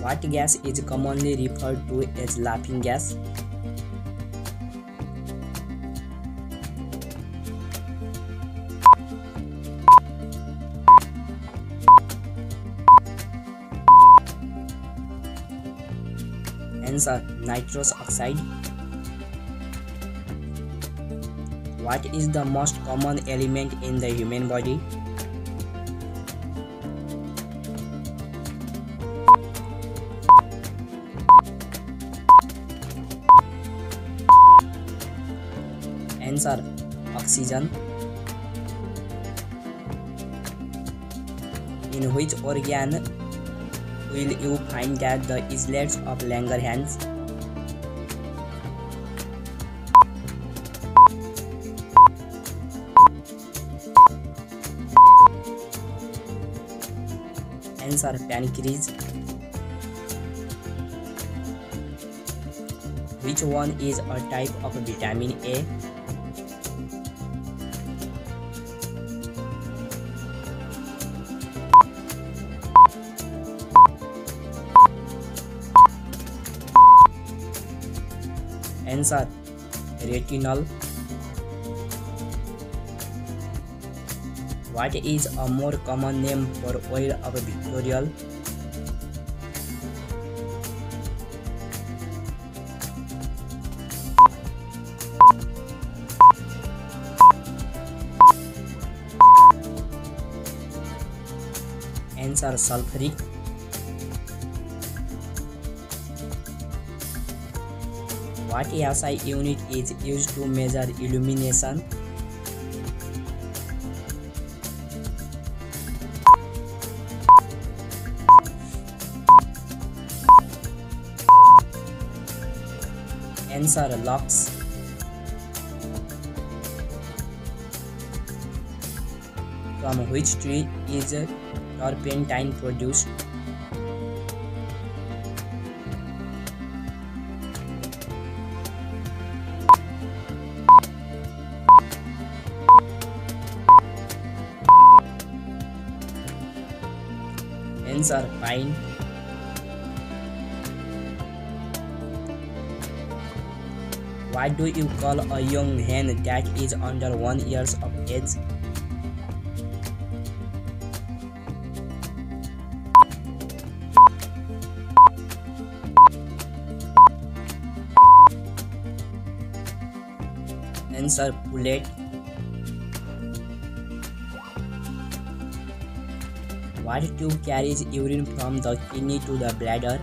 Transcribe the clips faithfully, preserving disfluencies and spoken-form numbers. What gas is commonly referred to as laughing gas? Answer: nitrous oxide. What is the most common element in the human body? Answer: oxygen. In which organ will you find that the islets of Langerhans? Answer: pancreas. Which one is a type of vitamin A? Answer: retinol. What is a more common name for oil of Victoriol? Answer: sulfuric. What S I unit is used to measure illumination? Answer: Lux. From which tree is turpentine produced? Answer: pine. What do you call a young hen that is under one year of age? Answer: pullet. What tube carries urine from the kidney to the bladder?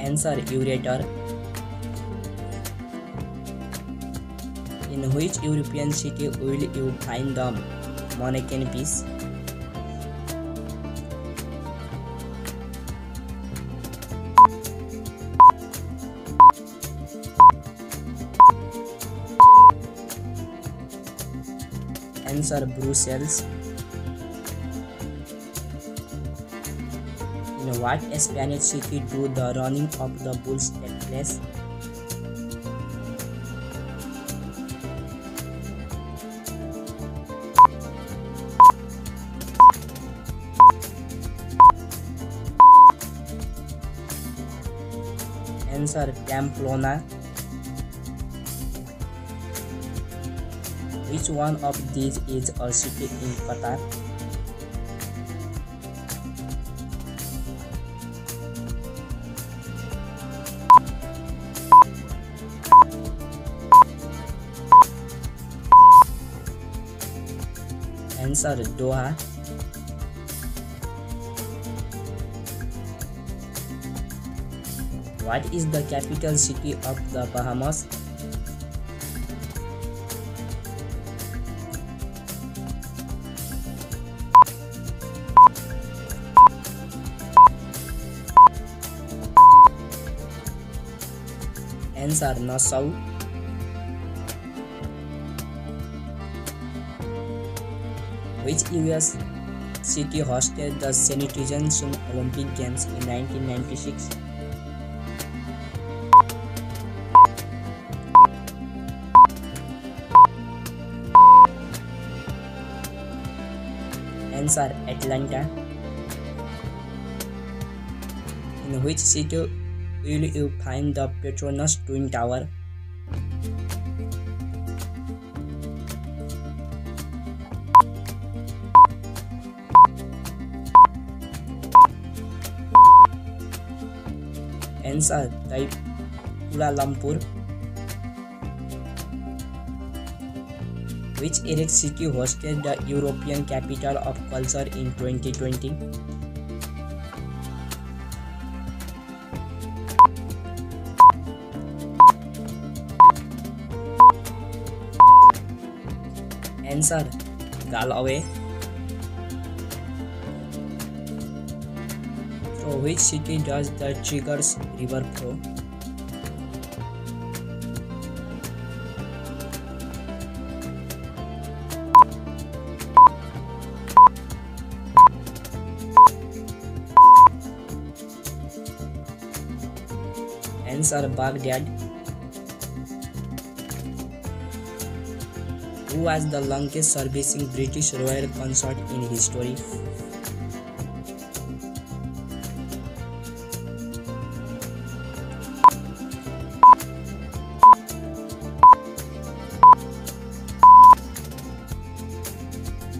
Answer: ureter. In which European city will you find the Manneken piece? Answer: Brussels. In what Spanish city do the running of the bulls take place? Answer: Pamplona. Which one of these is a city in Qatar? Answer: Doha. What is the capital city of the Bahamas? Answer: Nassau. Which U S city hosted the Sanitation Olympic Games in nineteen ninety-six? locations are Atlanta, in which city will you find the Petronas Twin Tower, hence are type Kuala Lumpur, which Erect City hosted the European Capital of Culture in twenty twenty. Answer Galway. Through which city does the Chiggers River flow? Answer Baghdad. Who was the longest serving British royal consort in history?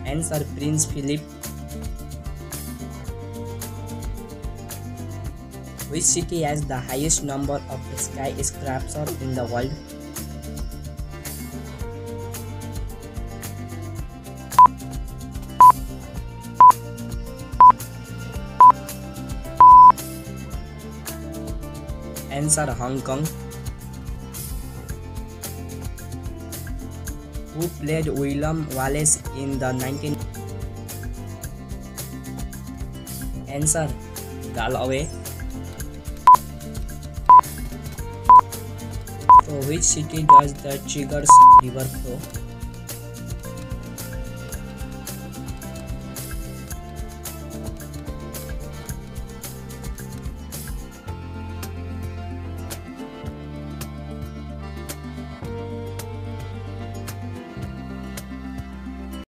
Answer Prince Philip. Which city has the highest number of skyscrapers in the world? Answer Hong Kong. Who played William Wallace in the nineteen? Answer Galway. Through which city does the Chiggers River flow?